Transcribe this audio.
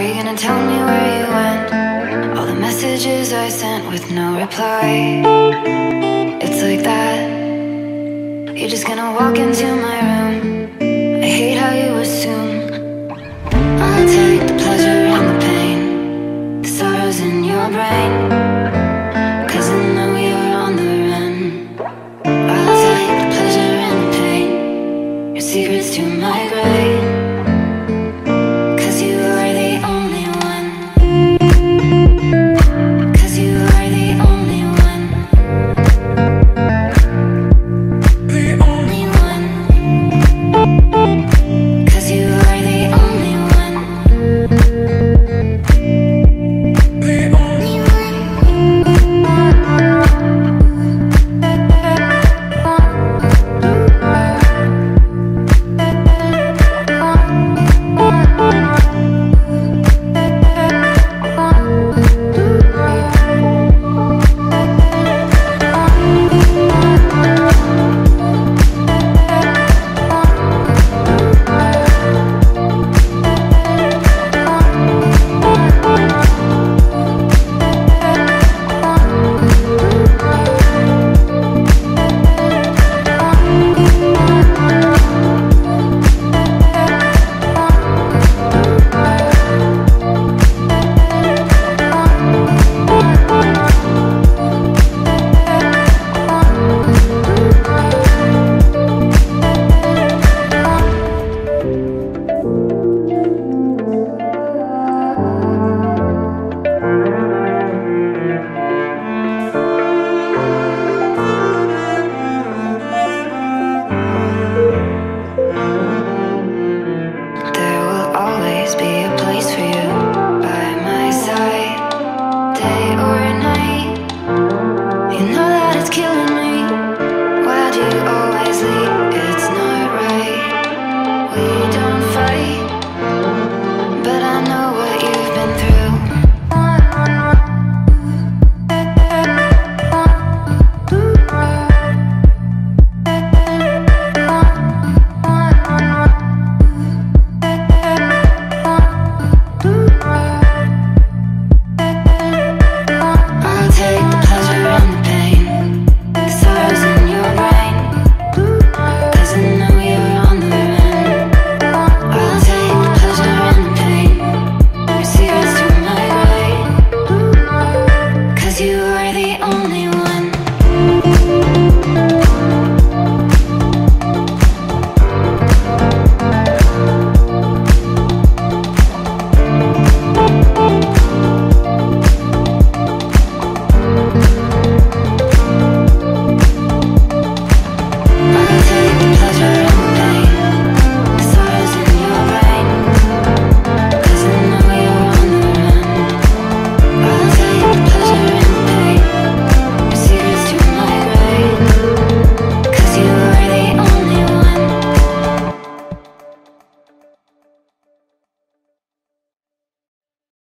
Are you gonna tell me where you went? All the messages I sent with no reply. It's like that. You're just gonna walk into my room. I hate how you assume. I'll take the pleasure and the pain, the sorrows in your brain. Secrets to my grave.